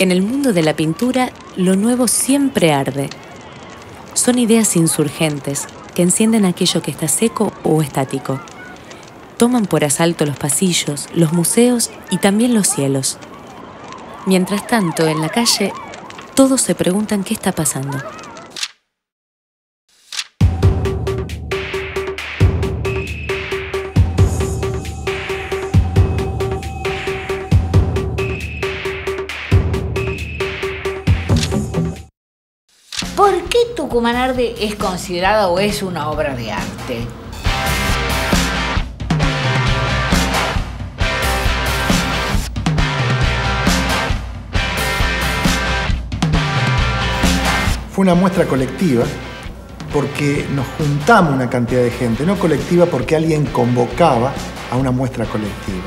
En el mundo de la pintura, lo nuevo siempre arde. Son ideas insurgentes que encienden aquello que está seco o estático. Toman por asalto los pasillos, los museos y también los cielos. Mientras tanto, en la calle, todos se preguntan qué está pasando. Tucumán Arde es considerada o es una obra de arte. Fue una muestra colectiva porque nos juntamos una cantidad de gente, no colectiva porque alguien convocaba a una muestra colectiva.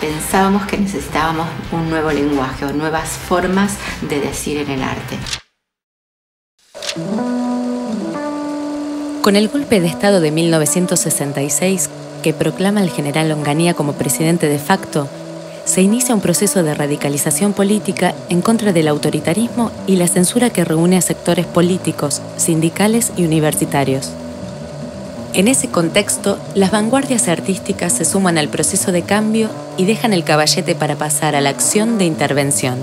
Pensábamos que necesitábamos un nuevo lenguaje o nuevas formas de decir en el arte. Con el golpe de Estado de 1966, que proclama al general Onganía como presidente de facto, se inicia un proceso de radicalización política en contra del autoritarismo y la censura que reúne a sectores políticos, sindicales y universitarios. En ese contexto, las vanguardias artísticas se suman al proceso de cambio y dejan el caballete para pasar a la acción de intervención.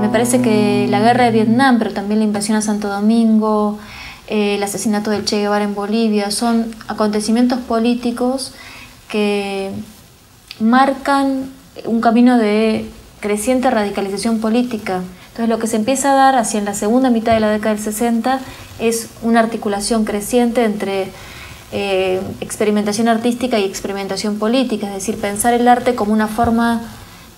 Me parece que la guerra de Vietnam, pero también la invasión a Santo Domingo, el asesinato del Che Guevara en Bolivia, son acontecimientos políticos que marcan un camino de creciente radicalización política. Entonces lo que se empieza a dar hacia en la segunda mitad de la década del 60 es una articulación creciente entre experimentación artística y experimentación política, es decir, pensar el arte como una forma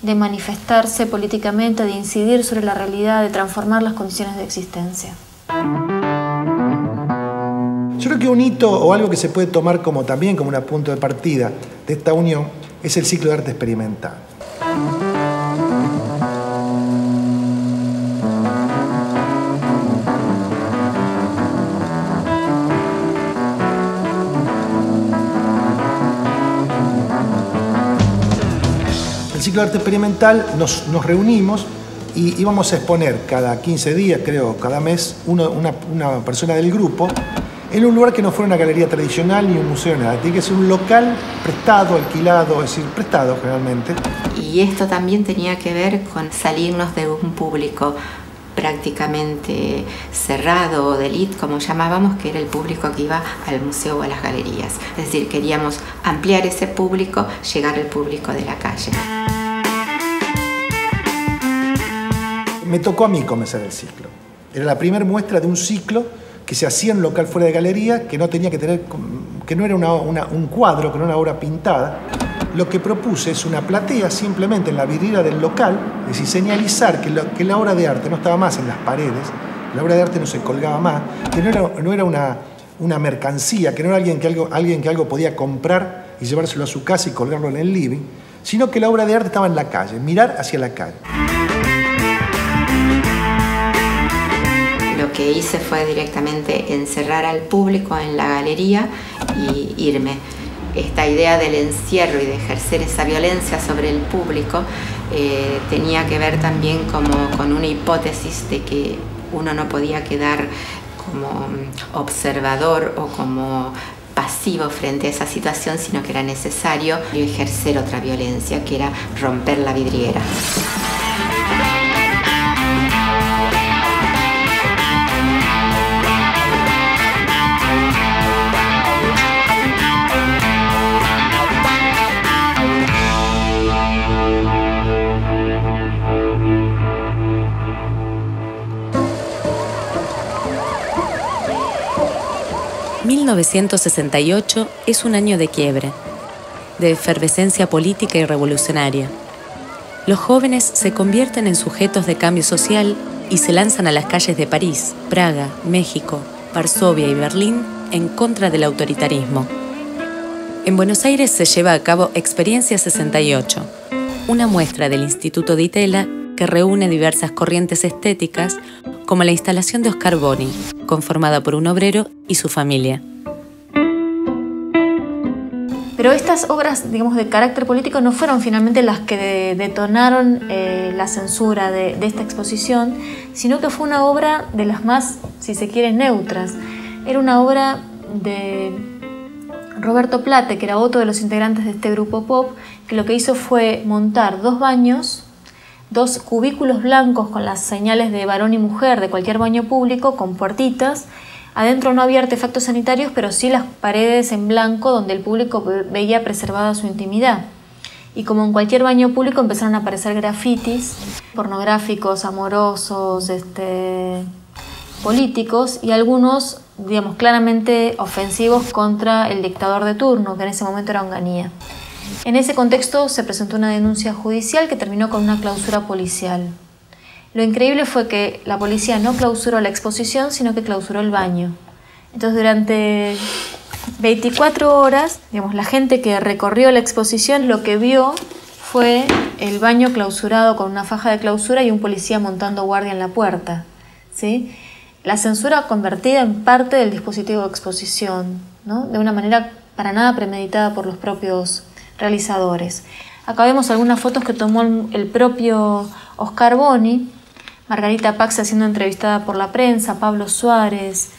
de manifestarse políticamente, de incidir sobre la realidad, de transformar las condiciones de existencia. Yo creo que un hito o algo que se puede tomar como también como un punto de partida de esta unión es el ciclo de arte experimental. El ciclo de arte experimental nos reunimos y íbamos a exponer cada 15 días, creo, cada mes, una persona del grupo en un lugar que no fuera una galería tradicional ni un museo, nada. Tiene que ser un local prestado, alquilado, es decir, prestado generalmente. Y esto también tenía que ver con salirnos de un público prácticamente cerrado o de elite, como llamábamos, que era el público que iba al museo o a las galerías. Es decir, queríamos ampliar ese público, llegar al público de la calle. Me tocó a mí comenzar el ciclo. Era la primera muestra de un ciclo que se hacía en un local fuera de galería, que no tenía que tener, que no era un cuadro, que no era una obra pintada. Lo que propuse es una platea simplemente en la vidriera del local, es decir, señalizar que la obra de arte no estaba más en las paredes, la obra de arte no se colgaba más, que no era una mercancía, que no era alguien que algo podía comprar y llevárselo a su casa y colgarlo en el living, sino que la obra de arte estaba en la calle, mirar hacia la calle. Lo que hice fue directamente encerrar al público en la galería y irme. Esta idea del encierro y de ejercer esa violencia sobre el público tenía que ver también como con una hipótesis de que uno no podía quedar como observador o como pasivo frente a esa situación, sino que era necesario ejercer otra violencia, que era romper la vidriera. El 1968 es un año de quiebre, de efervescencia política y revolucionaria. Los jóvenes se convierten en sujetos de cambio social y se lanzan a las calles de París, Praga, México, Varsovia y Berlín en contra del autoritarismo. En Buenos Aires se lleva a cabo Experiencia 68, una muestra del Instituto Di Tella que reúne diversas corrientes estéticas, como la instalación de Oscar Boni, conformada por un obrero y su familia. Pero estas obras, digamos, de carácter político no fueron finalmente las que detonaron la censura de esta exposición, sino que fue una obra de las más, si se quiere, neutras. Era una obra de Roberto Plate, que era otro de los integrantes de este grupo pop, que lo que hizo fue montar dos baños, dos cubículos blancos con las señales de varón y mujer de cualquier baño público, con puertitas. Adentro no había artefactos sanitarios, pero sí las paredes en blanco donde el público veía preservada su intimidad. Y como en cualquier baño público empezaron a aparecer grafitis pornográficos, amorosos, políticos, y algunos, digamos, claramente ofensivos contra el dictador de turno, que en ese momento era Onganía. En ese contexto se presentó una denuncia judicial que terminó con una clausura policial. Lo increíble fue que la policía no clausuró la exposición, sino que clausuró el baño. Entonces, durante 24 horas, digamos, la gente que recorrió la exposición lo que vio fue el baño clausurado con una faja de clausura y un policía montando guardia en la puerta, ¿sí? La censura convertida en parte del dispositivo de exposición, ¿no? De una manera para nada premeditada por los propios realizadores. Acá vemos algunas fotos que tomó el propio Oscar Boni, Margarita Paxa siendo entrevistada por la prensa, Pablo Suárez,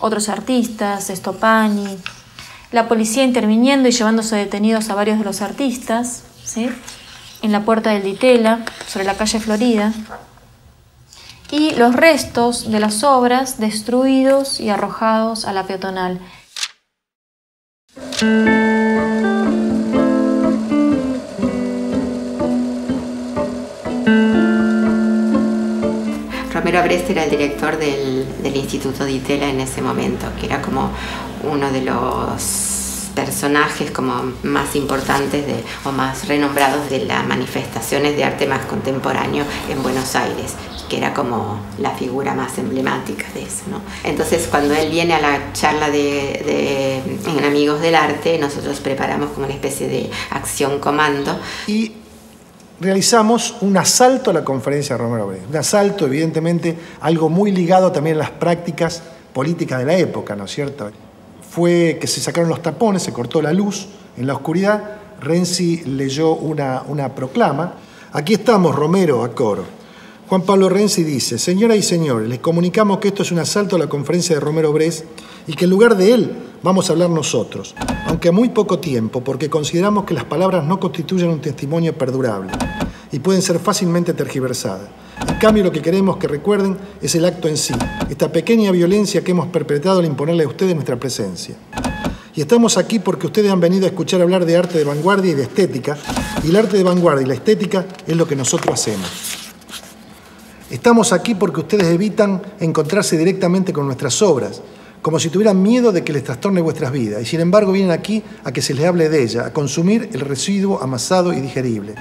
otros artistas, Stopani, la policía interviniendo y llevándose detenidos a varios de los artistas, ¿sí? En la puerta del Di Tella, sobre la calle Florida, y los restos de las obras destruidos y arrojados a la peatonal. Romero Bres era el director del Instituto Di Tella en ese momento, que era como uno de los personajes como más importantes o más renombrados de las manifestaciones de arte más contemporáneo en Buenos Aires, que era como la figura más emblemática de eso, ¿no? Entonces, cuando él viene a la charla en Amigos del Arte, nosotros preparamos como una especie de acción comando. Y realizamos un asalto a la conferencia de Romero Bres. Un asalto, evidentemente, algo muy ligado también a las prácticas políticas de la época, ¿no es cierto? Fue que se sacaron los tapones, se cortó la luz en la oscuridad. Renzi leyó una proclama. Aquí estamos, Romero, a coro. Juan Pablo Renzi dice: señoras y señores, les comunicamos que esto es un asalto a la conferencia de Romero Bres y que en lugar de él vamos a hablar nosotros, aunque a muy poco tiempo, porque consideramos que las palabras no constituyen un testimonio perdurable y pueden ser fácilmente tergiversadas. En cambio, lo que queremos que recuerden es el acto en sí, esta pequeña violencia que hemos perpetrado al imponerle a ustedes nuestra presencia. Y estamos aquí porque ustedes han venido a escuchar hablar de arte de vanguardia y de estética, y el arte de vanguardia y la estética es lo que nosotros hacemos. Estamos aquí porque ustedes evitan encontrarse directamente con nuestras obras, como si tuvieran miedo de que les trastorne vuestras vidas, y sin embargo vienen aquí a que se les hable de ella, a consumir el residuo amasado y digerible.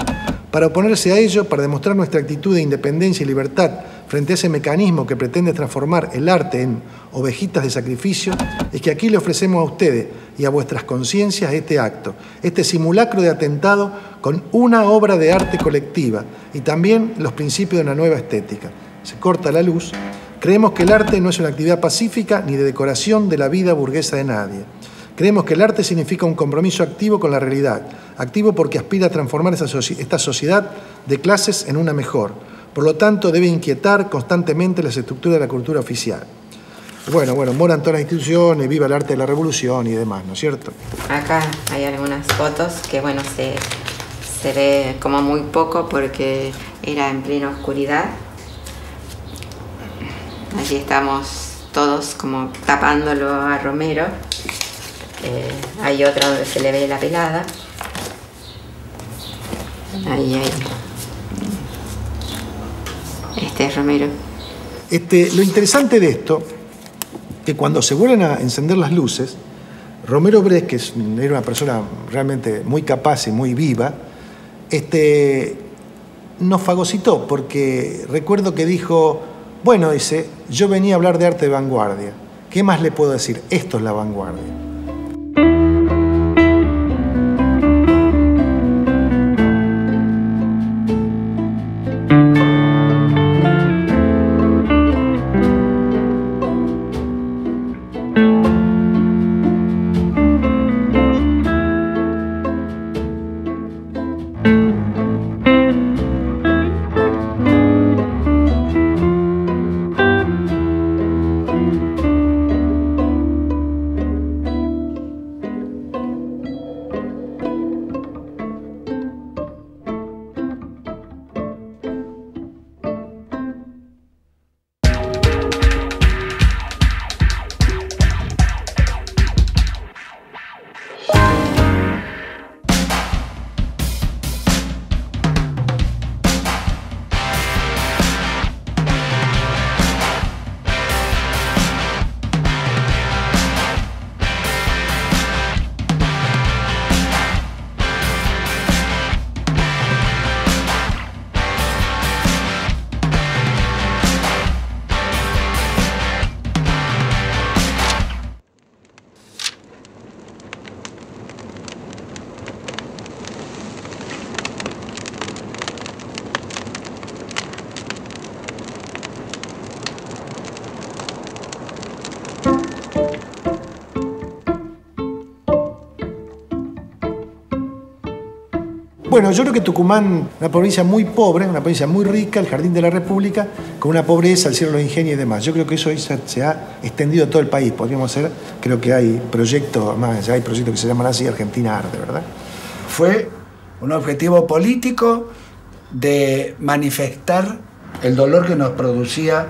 Para oponerse a ello, para demostrar nuestra actitud de independencia y libertad frente a ese mecanismo que pretende transformar el arte en ovejitas de sacrificio, es que aquí le ofrecemos a ustedes y a vuestras conciencias este acto, este simulacro de atentado con una obra de arte colectiva y también los principios de una nueva estética. Se corta la luz. Creemos que el arte no es una actividad pacífica ni de decoración de la vida burguesa de nadie. Creemos que el arte significa un compromiso activo con la realidad, activo porque aspira a transformar esta sociedad de clases en una mejor. Por lo tanto, debe inquietar constantemente las estructuras de la cultura oficial. Bueno, moran todas las instituciones, viva el arte de la revolución y demás, ¿no es cierto? Acá hay algunas fotos que, bueno, se ve como muy poco porque era en plena oscuridad. Aquí estamos todos como tapándolo a Romero. Hay otra donde se le ve la pelada. Ahí. Este es Romero. Lo interesante de esto, que cuando se vuelven a encender las luces, Romero Bres, que era una persona realmente muy capaz y muy viva, nos fagocitó, porque recuerdo que dijo: bueno, dice, yo venía a hablar de arte de vanguardia. ¿Qué más le puedo decir? Esto es la vanguardia. Bueno, yo creo que Tucumán, una provincia muy pobre, una provincia muy rica, el Jardín de la República, con una pobreza, el cielo de los ingenios y demás. Yo creo que eso se ha extendido a todo el país. Podríamos ser, creo que hay proyectos, más allá hay proyectos que se llaman así, Argentina Arde, ¿verdad? Fue un objetivo político de manifestar el dolor que nos producía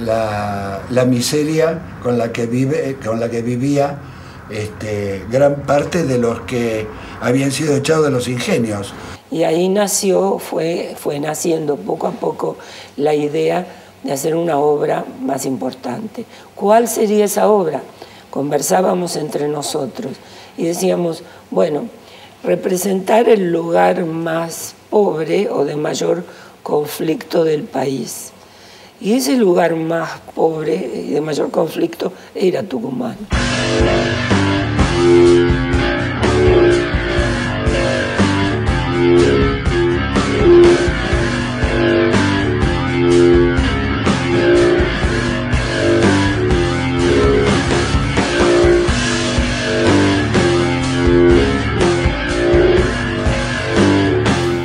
la miseria con la que vivía gran parte de los que habían sido echados de los ingenios. Y ahí nació, fue naciendo poco a poco la idea de hacer una obra más importante. ¿Cuál sería esa obra? Conversábamos entre nosotros y decíamos, bueno, representar el lugar más pobre o de mayor conflicto del país. Y ese lugar más pobre y de mayor conflicto era Tucumán.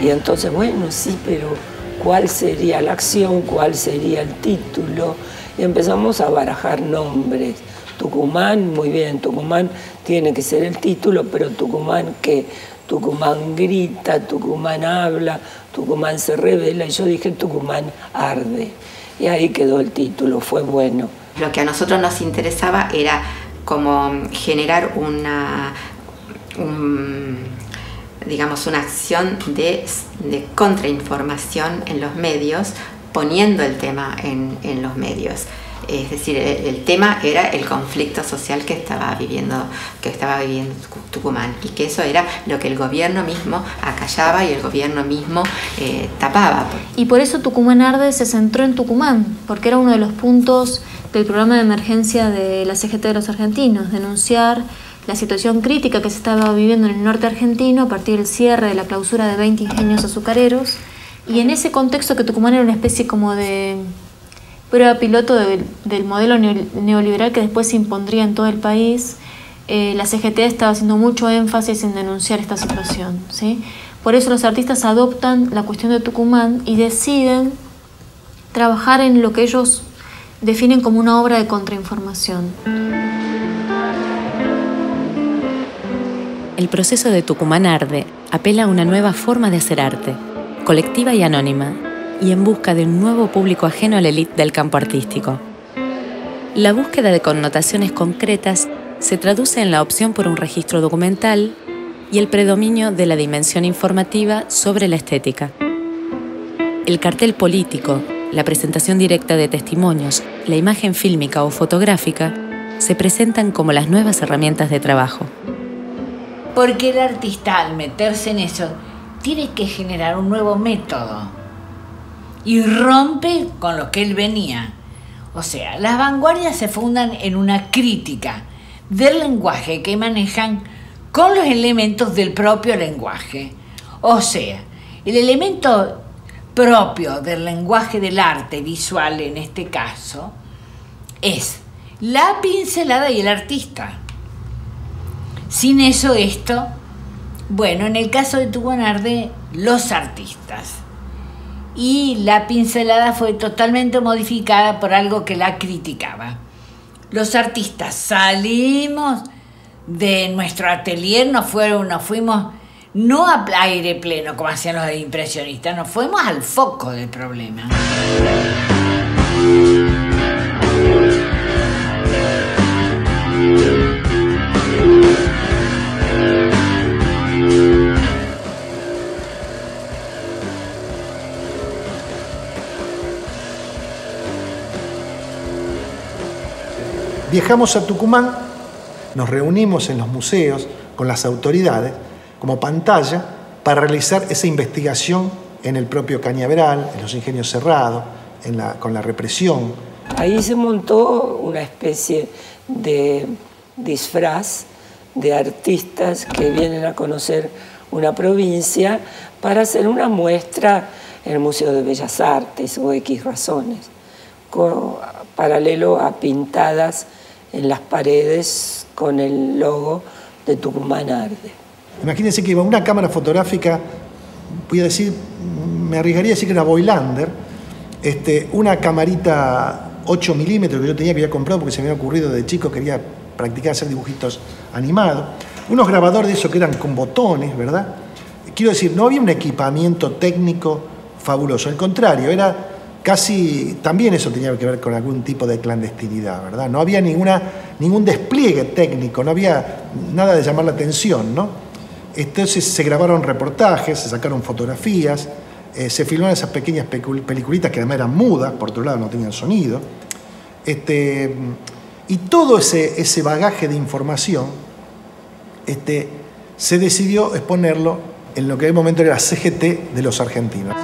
Y entonces, bueno, sí, pero ¿cuál sería la acción? ¿Cuál sería el título? Y empezamos a barajar nombres. Tucumán, muy bien, Tucumán tiene que ser el título, pero Tucumán ¿qué? Tucumán grita, Tucumán habla, Tucumán se revela, y yo dije Tucumán arde. Y ahí quedó el título, fue bueno. Lo que a nosotros nos interesaba era como generar una acción de contrainformación en los medios, poniendo el tema en los medios. Es decir, el tema era el conflicto social que estaba viviendo Tucumán, y que eso era lo que el gobierno mismo acallaba y el gobierno mismo tapaba. Y por eso Tucumán Arde se centró en Tucumán, porque era uno de los puntos del programa de emergencia de la CGT de los Argentinos, denunciar la situación crítica que se estaba viviendo en el norte argentino a partir del cierre de la clausura de 20 ingenios azucareros, y en ese contexto que Tucumán era una especie como de prueba piloto del modelo neoliberal que después se impondría en todo el país, la CGT estaba haciendo mucho énfasis en denunciar esta situación, ¿sí? Por eso los artistas adoptan la cuestión de Tucumán y deciden trabajar en lo que ellos definen como una obra de contrainformación. El proceso de Tucumán Arde apela a una nueva forma de hacer arte, colectiva y anónima, y en busca de un nuevo público ajeno a la élite del campo artístico. La búsqueda de connotaciones concretas se traduce en la opción por un registro documental y el predominio de la dimensión informativa sobre la estética. El cartel político, la presentación directa de testimonios, la imagen fílmica o fotográfica se presentan como las nuevas herramientas de trabajo. Porque el artista, al meterse en eso, tiene que generar un nuevo método y rompe con lo que él venía. O sea, las vanguardias se fundan en una crítica del lenguaje que manejan con los elementos del propio lenguaje. O sea, el elemento propio del lenguaje del arte visual, en este caso, es la pincelada y el artista. Sin eso, esto, bueno, en el caso de Tucumán Arde, los artistas. Y la pincelada fue totalmente modificada por algo que la criticaba. Los artistas salimos de nuestro atelier, nos fuimos no a aire pleno como hacían los impresionistas, nos fuimos al foco del problema. Viajamos a Tucumán, nos reunimos en los museos con las autoridades como pantalla para realizar esa investigación en el propio Cañaveral, en los ingenios cerrados, con la represión. Ahí se montó una especie de disfraz de artistas que vienen a conocer una provincia para hacer una muestra en el Museo de Bellas Artes o X razones, paralelo a pintadas en las paredes con el logo de Tucumán Arde. Imagínense que iba una cámara fotográfica voy a decir, me arriesgaría a decir que era Boylander, una camarita 8 milímetros que yo tenía, que había comprado porque se me había ocurrido de chico, quería practicar hacer dibujitos animados, unos grabadores de esos que eran con botones, ¿verdad? Quiero decir, no había un equipamiento técnico fabuloso, al contrario, era casi, también eso tenía que ver con algún tipo de clandestinidad, ¿verdad? No había ningún despliegue técnico, no había nada de llamar la atención, ¿no? Entonces se grabaron reportajes, se sacaron fotografías, se filmaron esas pequeñas peliculitas que además eran mudas, por otro lado no tenían sonido, y todo ese bagaje de información se decidió exponerlo en lo que en el momento era la CGT de los Argentinos.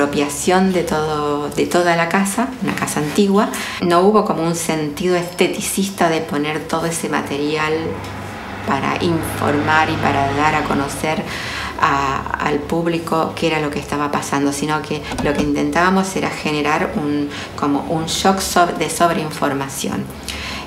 Apropiación de toda la casa, una casa antigua. No hubo como un sentido esteticista de poner todo ese material para informar y para dar a conocer al público qué era lo que estaba pasando, sino que lo que intentábamos era generar como un shock de sobreinformación.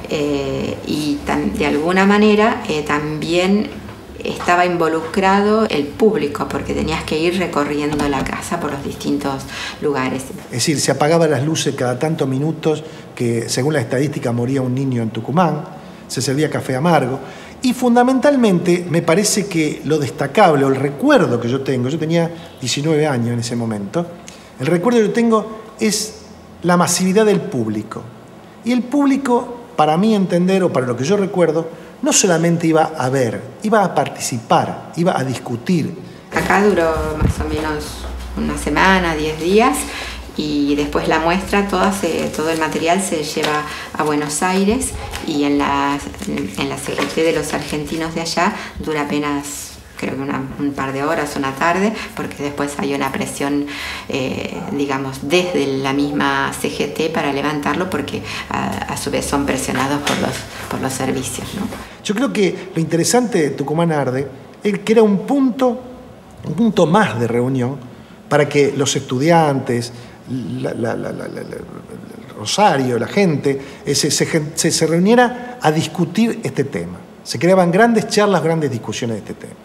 Y de alguna manera también estaba involucrado el público, porque tenías que ir recorriendo la casa por los distintos lugares. Es decir, se apagaban las luces cada tantos minutos, que según la estadística moría un niño en Tucumán, se servía café amargo, y fundamentalmente me parece que lo destacable, o el recuerdo que yo tenía 19 años en ese momento, el recuerdo que yo tengo es la masividad del público. Y el público, para mí entender, o para lo que yo recuerdo, no solamente iba a ver, iba a participar, iba a discutir. Acá duró más o menos una semana, 10 días, y después la muestra, todo el material se lleva a Buenos Aires, y en la CGT de los Argentinos de allá dura apenas, creo que un par de horas, una tarde, porque después hay una presión, digamos, desde la misma CGT para levantarlo, porque a su vez son presionados por los servicios, ¿no? Yo creo que lo interesante de Tucumán Arde es que era un punto más de reunión para que los estudiantes, el Rosario, la gente, se reuniera a discutir este tema. Se creaban grandes charlas, grandes discusiones de este tema.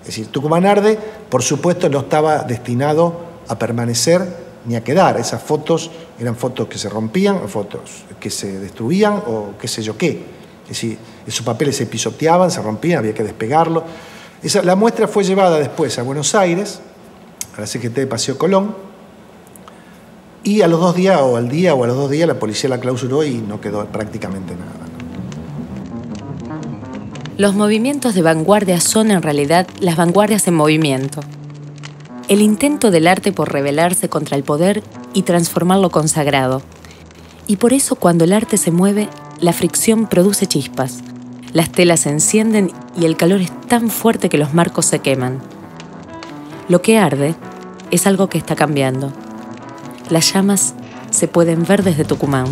Es decir, Tucumán Arde, por supuesto, no estaba destinado a permanecer ni a quedar. Esas fotos eran fotos que se rompían, o fotos que se destruían, o qué sé yo qué. Es decir, esos papeles se pisoteaban, se rompían, había que despegarlo. La muestra fue llevada después a Buenos Aires, a la CGT de Paseo Colón, y a los 2 días, o al día, o a los 2 días, la policía la clausuró y no quedó prácticamente nada. Los movimientos de vanguardia son en realidad las vanguardias en movimiento. El intento del arte por rebelarse contra el poder y transformar lo consagrado. Y por eso cuando el arte se mueve, la fricción produce chispas. Las telas se encienden y el calor es tan fuerte que los marcos se queman. Lo que arde es algo que está cambiando. Las llamas se pueden ver desde Tucumán.